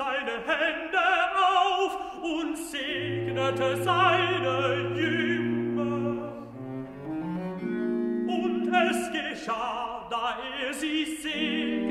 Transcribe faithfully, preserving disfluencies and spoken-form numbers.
seine Hände auf und segnete seine Jünger. Und es geschah, da er sie segnete,